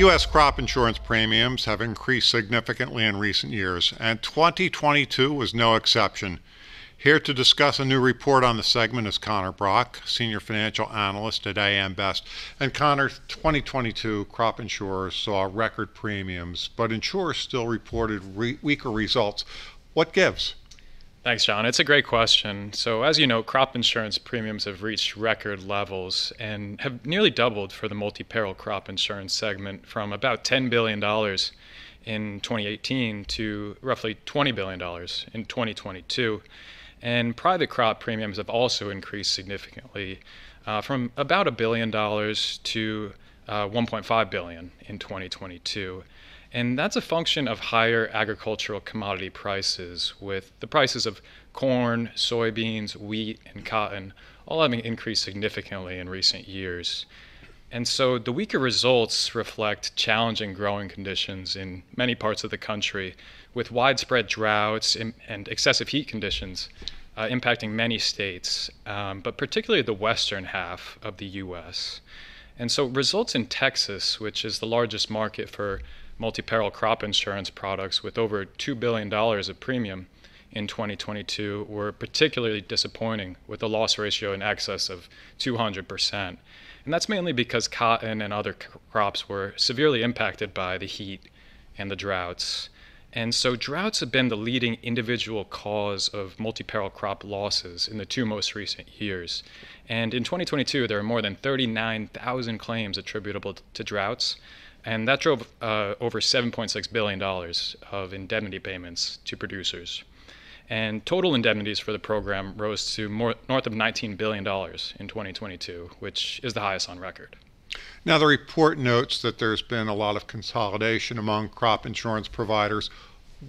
U.S. crop insurance premiums have increased significantly in recent years, and 2022 was no exception. Here to discuss a new report on the segment is Connor Brach, Senior Financial Analyst at AM Best. And Connor, 2022 crop insurers saw record premiums, but insurers still reported weaker results. What gives? Thanks, John. It's a great question. So as you know, crop insurance premiums have reached record levels and have nearly doubled for the multi-peril crop insurance segment from about $10 billion in 2018 to roughly $20 billion in 2022. And private crop premiums have also increased significantly from about $1 billion to $1.5 billion in 2022. And that's a function of higher agricultural commodity prices, with the prices of corn, soybeans, wheat, and cotton all having increased significantly in recent years. And so the weaker results reflect challenging growing conditions in many parts of the country, with widespread droughts and excessive heat conditions impacting many states, but particularly the western half of the U.S. And so results in Texas, which is the largest market for multi-peril crop insurance products with over $2 billion of premium in 2022, were particularly disappointing, with a loss ratio in excess of 200%. And that's mainly because cotton and other crops were severely impacted by the heat and the droughts. And so droughts have been the leading individual cause of multi-peril crop losses in the two most recent years. And in 2022, there are more than 39,000 claims attributable to droughts, and that drove over $7.6 billion of indemnity payments to producers. And total indemnities for the program rose to north of $19 billion in 2022, which is the highest on record. Now, the report notes that there's been a lot of consolidation among crop insurance providers.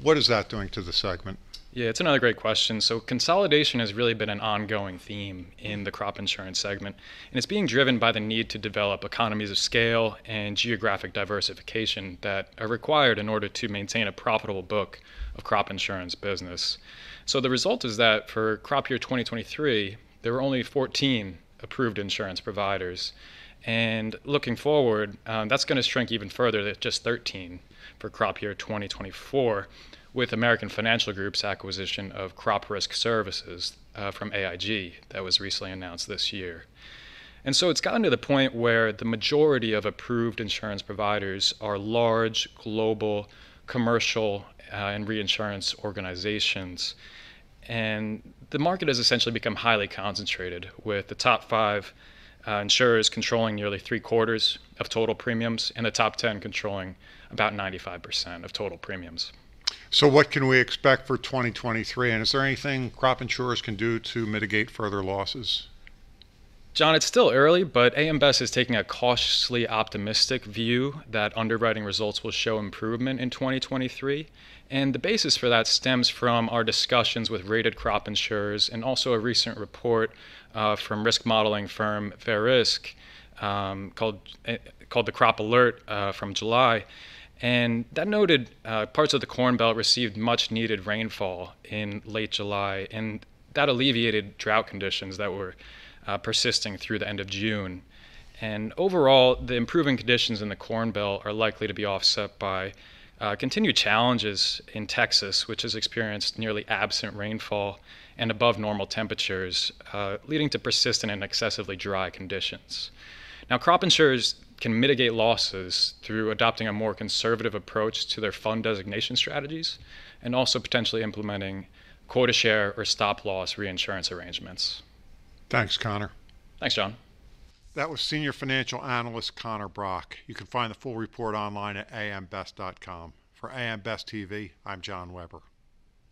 What is that doing to the segment? Yeah, it's another great question. So consolidation has really been an ongoing theme in the crop insurance segment, and it's being driven by the need to develop economies of scale and geographic diversification that are required in order to maintain a profitable book of crop insurance business. So the result is that for crop year 2023, there were only 14 approved insurance providers. And looking forward, that's going to shrink even further to just 13 for crop year 2024, with American Financial Group's acquisition of Crop Risk Services from AIG that was recently announced this year. And so it's gotten to the point where the majority of approved insurance providers are large, global, commercial, and reinsurance organizations. And the market has essentially become highly concentrated, with the top five insurers controlling nearly 3/4 of total premiums and the top 10 controlling about 95% of total premiums. So what can we expect for 2023? And is there anything crop insurers can do to mitigate further losses? John, it's still early, but AM Best is taking a cautiously optimistic view that underwriting results will show improvement in 2023. And the basis for that stems from our discussions with rated crop insurers and also a recent report from risk modeling firm Verisk called the Crop Alert from July. And that noted parts of the Corn Belt received much needed rainfall in late July, and that alleviated drought conditions that were persisting through the end of June. And overall, the improving conditions in the Corn Belt are likely to be offset by continued challenges in Texas, which has experienced nearly absent rainfall and above normal temperatures, leading to persistent and excessively dry conditions. Now, crop insurers can mitigate losses through adopting a more conservative approach to their fund designation strategies and also potentially implementing quota share or stop-loss reinsurance arrangements. Thanks, Connor. Thanks, John. That was Senior Financial Analyst Connor Brach. You can find the full report online at ambest.com. For AM Best TV, I'm John Weber.